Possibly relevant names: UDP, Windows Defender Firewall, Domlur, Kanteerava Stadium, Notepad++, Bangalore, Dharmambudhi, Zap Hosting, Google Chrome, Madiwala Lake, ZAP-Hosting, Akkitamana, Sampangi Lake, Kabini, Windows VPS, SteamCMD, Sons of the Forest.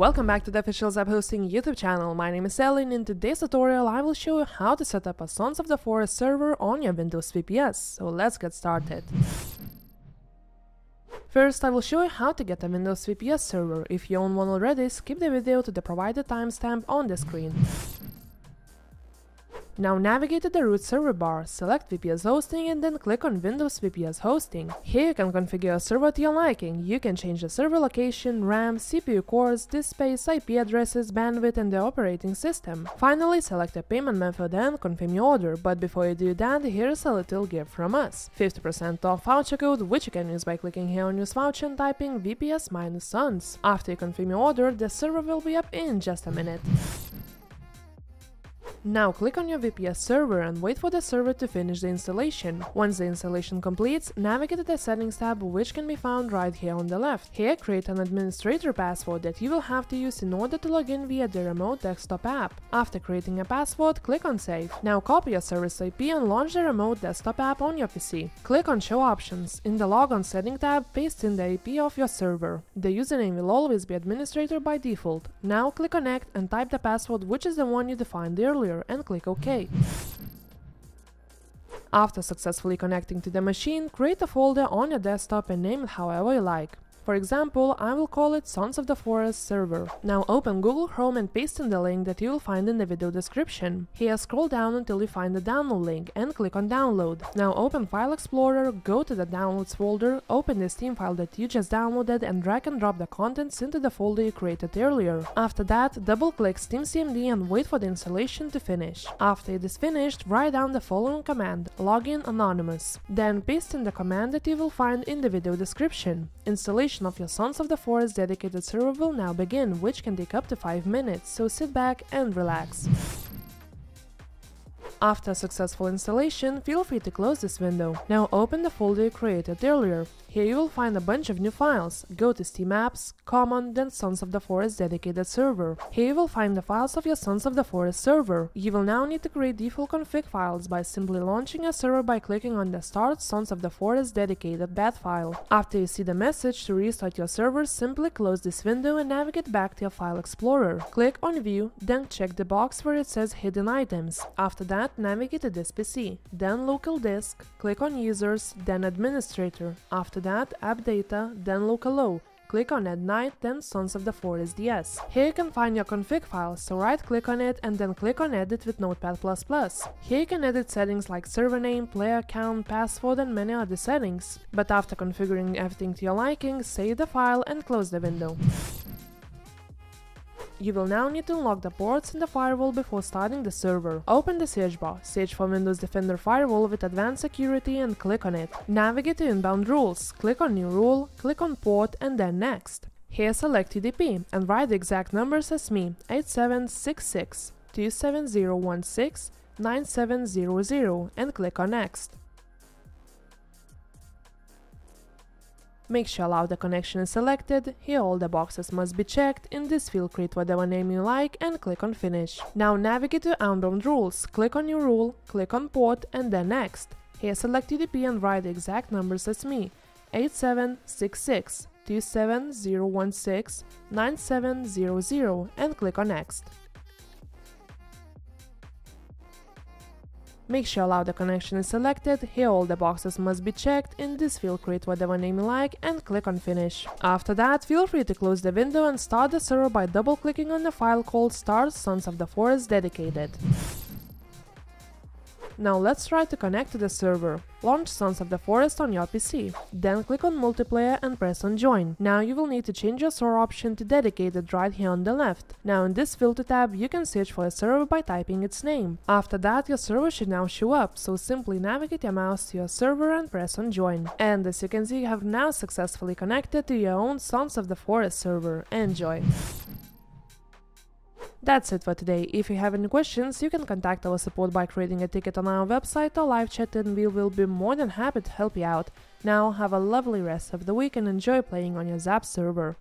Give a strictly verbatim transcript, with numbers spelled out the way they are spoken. Welcome back to the official Zap Hosting YouTube channel. My name is Ellie, and in today's tutorial I will show you how to set up a Sons of the Forest server on your Windows V P S, so let's get started. First, I will show you how to get a Windows V P S server. If you own one already, skip the video to the provided timestamp on the screen. Now navigate to the root server bar, select V P S hosting and then click on Windows V P S hosting. Here you can configure a server to your liking. You can change the server location, RAM, C P U cores, disk space, I P addresses, bandwidth and the operating system. Finally, select a payment method and confirm your order, but before you do that, here's a little gift from us. fifty percent off voucher code, which you can use by clicking here on use voucher and typing V P S minus sons. After you confirm your order, the server will be up in just a minute. Now click on your V P S server and wait for the server to finish the installation. Once the installation completes, navigate to the settings tab, which can be found right here on the left. Here create an administrator password that you will have to use in order to log in via the remote desktop app. After creating a password, click on save. Now copy your service I P and launch the remote desktop app on your P C. Click on show options. In the logon setting tab, paste in the I P of your server. The username will always be administrator by default. Now click connect and type the password, which is the one you defined earlier, and click OK. After successfully connecting to the machine, create a folder on your desktop and name it however you like. For example, I will call it Sons of the Forest server. Now open Google Chrome and paste in the link that you will find in the video description. Here scroll down until you find the download link and click on download. Now open File Explorer, go to the downloads folder, open the Steam file that you just downloaded and drag and drop the contents into the folder you created earlier. After that, double click SteamCMD and wait for the installation to finish. After it is finished, write down the following command, login anonymous. Then paste in the command that you will find in the video description. Installation of your Sons of the Forest dedicated server will now begin, which can take up to five minutes, so sit back and relax. After successful installation, feel free to close this window. Now open the folder you created earlier. Here you will find a bunch of new files. Go to Steam Apps, Common, then Sons of the Forest dedicated server. Here you will find the files of your Sons of the Forest server. You will now need to create default config files by simply launching a server by clicking on the Start Sons of the Forest dedicated bat file. After you see the message to restart your server, simply close this window and navigate back to your File Explorer. Click on View, then check the box where it says Hidden Items. After that, navigate to this P C, then local disk, click on users, then administrator, after that app data, then localo, click on add night, then Sons of the Forest D S. Here you can find your config file, so right click on it and then click on edit with Notepad plus plus. Here you can edit settings like server name, player count, password and many other settings. But after configuring everything to your liking, save the file and close the window. You will now need to unlock the ports in the firewall before starting the server. Open the search bar, search for Windows Defender Firewall with Advanced Security and click on it. Navigate to Inbound Rules, click on New Rule, click on Port and then Next. Here select U D P and write the exact numbers as me, eight seven six six, two seven zero one six, nine seven zero zero, and click on Next. Make sure allow the connection is selected, here all the boxes must be checked, in this field create whatever name you like and click on finish. Now navigate to Outbound Rules, click on new rule, click on port and then next. Here select U D P and write the exact numbers as me, eight seven six six, two seven zero one six, nine seven zero zero, and click on next. Make sure allow the connection is selected, here all the boxes must be checked, in this field create whatever name you like and click on finish. After that, feel free to close the window and start the server by double clicking on the file called Start Sons of the Forest dedicated. Now let's try to connect to the server. Launch Sons of the Forest on your P C. Then click on multiplayer and press on join. Now you will need to change your server option to dedicated right here on the left. Now in this filter tab you can search for a server by typing its name. After that your server should now show up, so simply navigate your mouse to your server and press on join. And as you can see, you have now successfully connected to your own Sons of the Forest server. Enjoy! That's it for today. If you have any questions, you can contact our support by creating a ticket on our website or live chat and we will be more than happy to help you out. Now have a lovely rest of the week and enjoy playing on your Zap server.